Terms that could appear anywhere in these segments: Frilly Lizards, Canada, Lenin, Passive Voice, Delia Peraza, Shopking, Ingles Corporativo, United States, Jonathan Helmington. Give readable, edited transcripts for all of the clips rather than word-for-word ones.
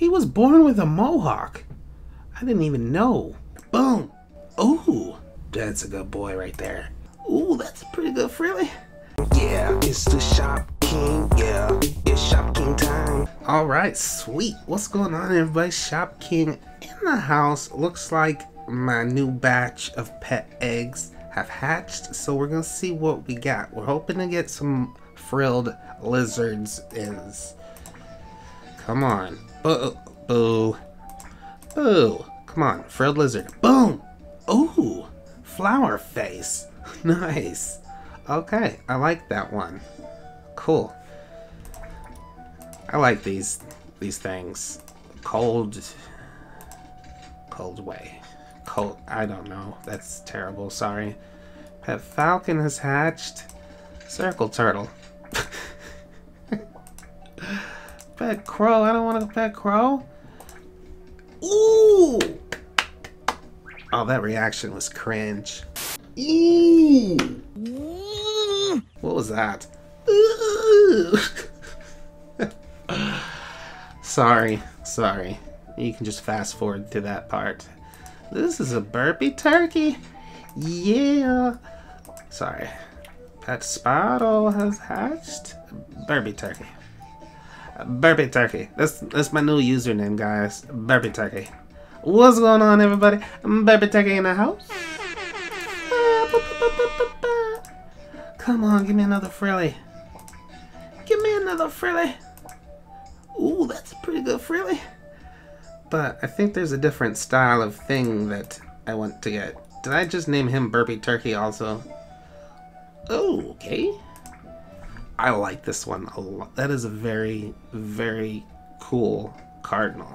He was born with a mohawk. I didn't even know. Boom. Ooh, that's a good boy right there. Ooh, that's pretty good, Frilly. Yeah, it's the Shopking. Yeah, it's Shopking time. All right, sweet. What's going on, everybody? Shopking in the house. Looks like my new batch of pet eggs have hatched, so we're gonna see what we got. We're hoping to get some frilled lizards. Come on. Boo. Boo. Boo. Come on. Frilled lizard. Boom. Ooh. Flower face. Nice. Okay, I like that one. Cool. I like these things. Cold way. Cold, I don't know. That's terrible, sorry. Pet falcon has hatched. Circle turtle. Pet crow, I don't want to pet crow. Ooh! Oh, that reaction was cringe. Ooh! What was that? Ooh! Sorry. You can just fast forward to that part. This is a burpy turkey. Yeah. Sorry. Pet Spottle has hatched. Burpy turkey. Burpy turkey. That's my new username, guys. Burpy turkey. What's going on, everybody? Burpy turkey in the house. Come on, give me another Frilly. Give me another Frilly. Ooh, that's a pretty good Frilly. But I think there's a different style of thing that I want to get. Did I just name him Burpy Turkey also? Oh, okay. I like this one a lot. That is a very, very cool cardinal.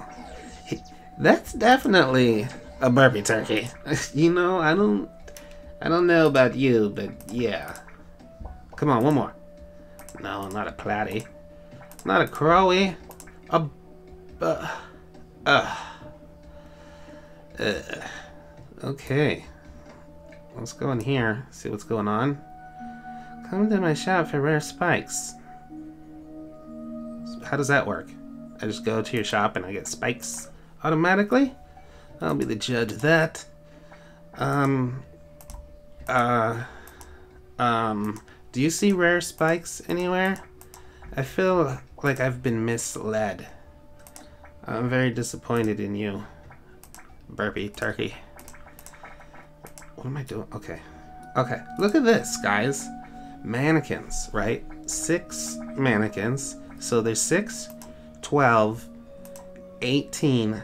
That's definitely a Burpy Turkey. You know, I don't know about you, but yeah. Come on, one more. No, not a platy. Not a crowy. Okay. Let's go in here, see what's going on. Come to my shop for rare spikes. How does that work? I just go to your shop and I get spikes automatically? I'll be the judge of that. Do you see rare spikes anywhere? I feel like I've been misled. I'm very disappointed in you, Burpy Turkey. What am I doing? Okay. Look at this, guys. Mannequins, right? 6 mannequins. So there's 6, 12, 18,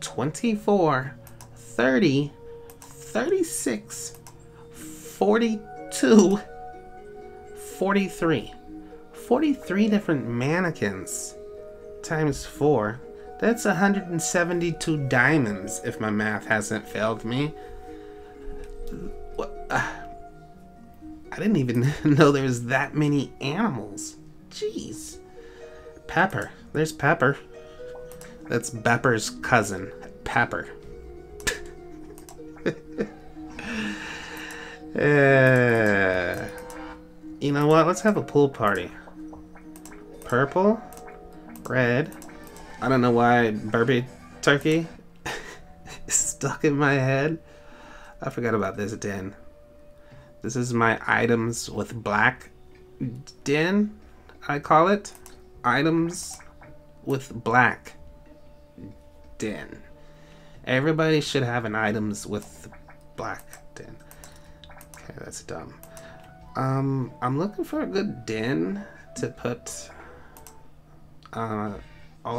24, 30, 36, 42, 43. 43 different mannequins times 4. That's 172 diamonds, if my math hasn't failed me. What? I didn't even know there was that many animals. Jeez. Pepper. There's Pepper. That's Bepper's cousin, Pepper. You know what? Let's have a pool party. Purple, red. I don't know why Burpy Turkey is stuck in my head. I forgot about this den. This is my items with black den, I call it. Items with black den. Everybody should have an items with black den. Okay, that's dumb. I'm looking for a good den to put all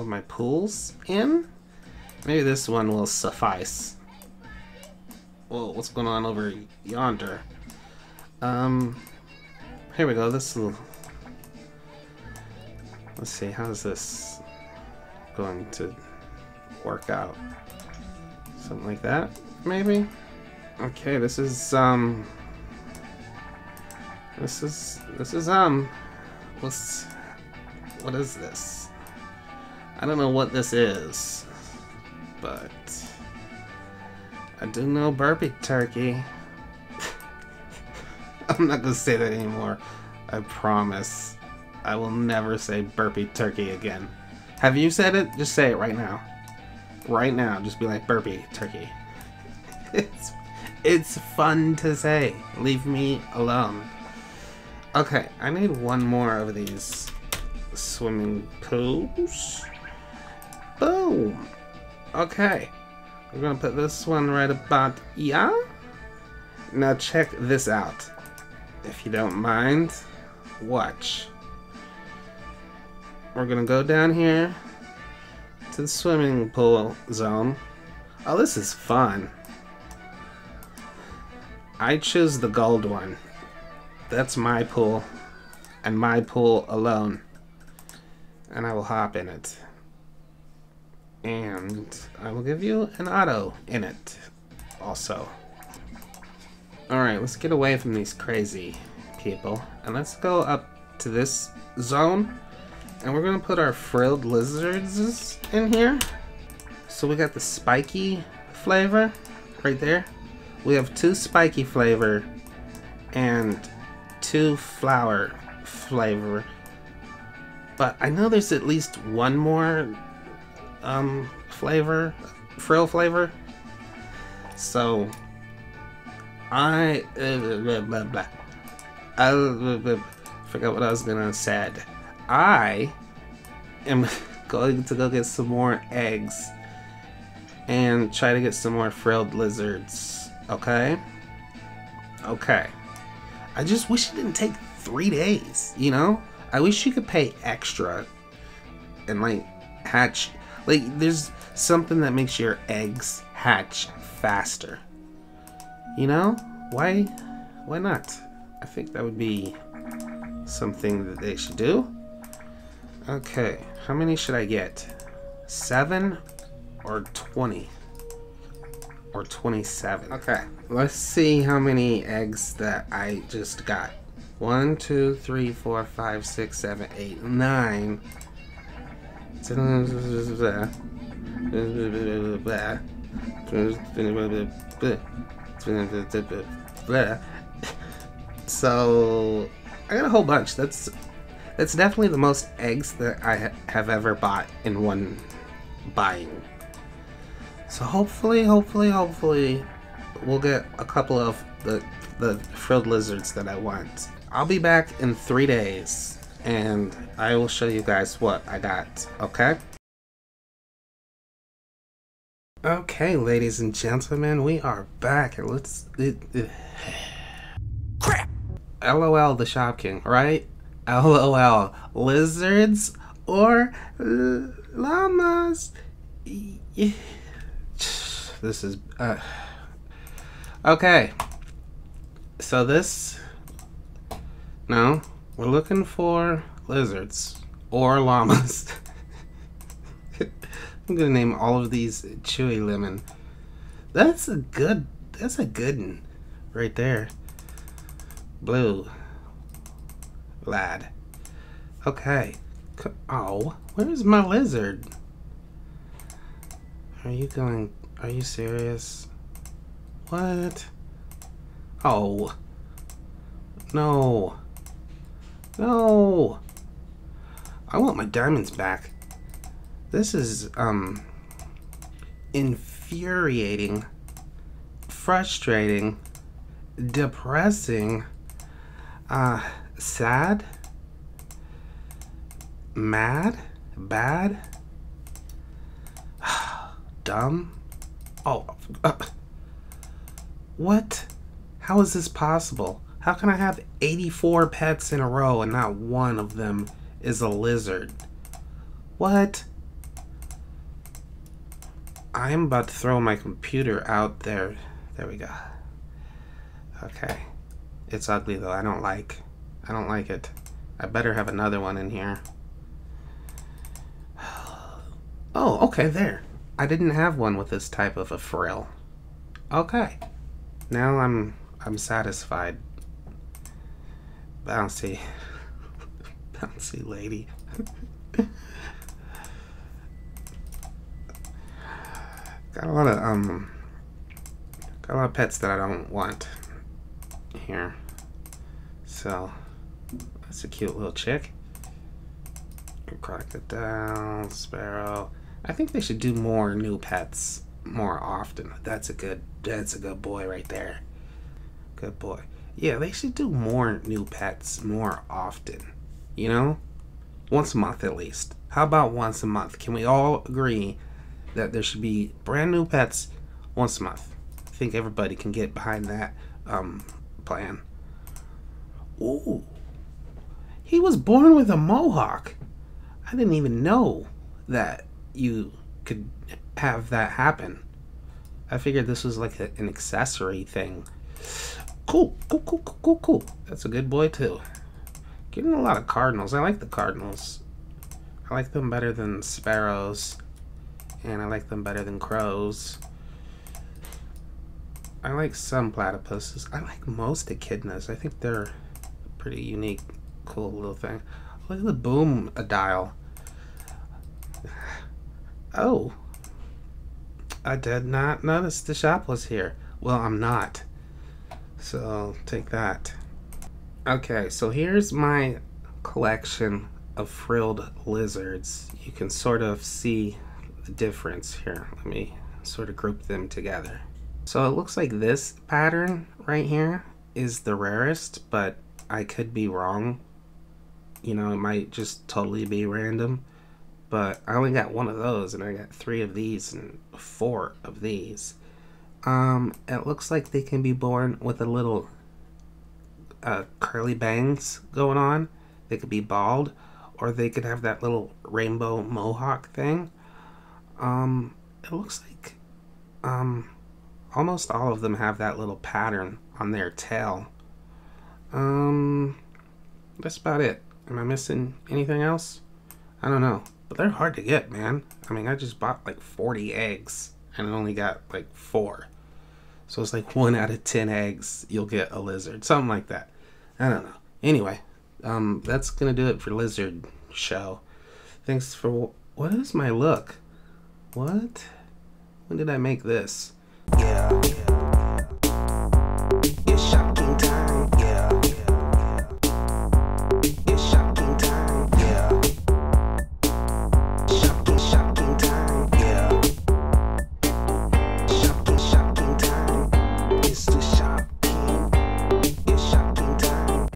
of my pools in. Maybe this one will suffice. Whoa, what's going on over yonder? Here we go. This will. Let's see, how's this going to work out? Something like that, maybe. Okay, what is this? I don't know what this is, but I do know Burpy Turkey. I'm not gonna say that anymore. I promise. I will never say Burpy Turkey again. Have you said it? Just say it right now. Right now. Just be like, burpee turkey. It's fun to say. Leave me alone. Okay, I need one more of these swimming pools. Boom. Okay. I'm gonna put this one right about here. Now check this out. If you don't mind, watch. We're gonna go down here to the swimming pool zone. Oh, this is fun. I choose the gold one. That's my pool, and my pool alone. And I will hop in it. And I will give you an auto in it also. Alright, let's get away from these crazy people. And let's go up to this zone. And we're gonna put our frilled lizards in here. So we got the spiky flavor right there. We have two spiky flavor and two flower flavor. But I know there's at least one more flavor, frill flavor. So I forgot what I was gonna say. I am going to go get some more eggs and try to get some more frilled lizards. Okay? Okay. I just wish it didn't take 3 days, you know? I wish you could pay extra and like hatch. Like, there's something that makes your eggs hatch faster. You know? Why not? I think that would be something that they should do. Okay, how many should I get? 7 or 20? Or 27? Okay, let's see how many eggs that I just got. 1, 2, 3, 4, 5, 6, 7, 8, 9. 10. So I got a whole bunch. That's definitely the most eggs that I have ever bought in one buying. So hopefully we'll get a couple of the frilled lizards that I want. I'll be back in 3 days and I will show you guys what I got, okay? Okay, ladies and gentlemen, we are back. Let's... Crap! LOL the Shopking, right? LOL. Lizards or llamas? This is... Okay. So this... No. We're looking for lizards or llamas. I'm gonna name all of these Chewy Lemon. That's a good one right there. Blue lad. Okay. Oh, where's my lizard? Are you serious? What? Oh. No. No! I want my diamonds back. This is, infuriating, frustrating, depressing, sad, mad, bad, dumb. Oh, what? How is this possible? How can I have 84 pets in a row and not one of them is a lizard? What? I'm about to throw my computer out there. There we go. Okay. It's ugly though. I don't like it. I better have another one in here. Oh, okay, there. I didn't have one with this type of a frill. Okay. Now I'm satisfied. Bouncy. Bouncy lady. Got a lot of pets that I don't want here. So that's a cute little chick. crocodile, sparrow. I think they should do more new pets more often. That's a good boy right there. Good boy. Yeah, they should do more new pets more often. You know? Once a month at least. How about once a month? Can we all agree that there should be brand new pets once a month? I think everybody can get behind that plan. Ooh. He was born with a mohawk. I didn't even know that you could have that happen. I figured this was like an accessory thing. Cool, cool, cool, cool, cool, cool. That's a good boy too. Getting a lot of cardinals. I like the cardinals. I like them better than sparrows. And I like them better than crows. I like some platypuses. I like most echidnas. I think they're a pretty unique, cool little thing. Look at the boom-a-dial. Oh. I did not notice the shop was here. Well, I'm not. So, take that. Okay, so here's my collection of frilled lizards. You can sort of see the difference here. Let me sort of group them together. So it looks like this pattern right here is the rarest, but I could be wrong. You know, it might just totally be random, but I only got one of those, and I got 3 of these and 4 of these. It looks like they can be born with a little curly bangs going on. They could be bald, or they could have that little rainbow mohawk thing. It looks like almost all of them have that little pattern on their tail. That's about it. Am I missing anything else? I don't know, but they're hard to get, man. I mean, I just bought like 40 eggs and I only got like 4. So it's like 1 out of 10 eggs, you'll get a lizard, something like that. I don't know. Anyway, that's gonna do it for Lizard Show. Thanks for, what is my look? What? When did I make this? Yeah.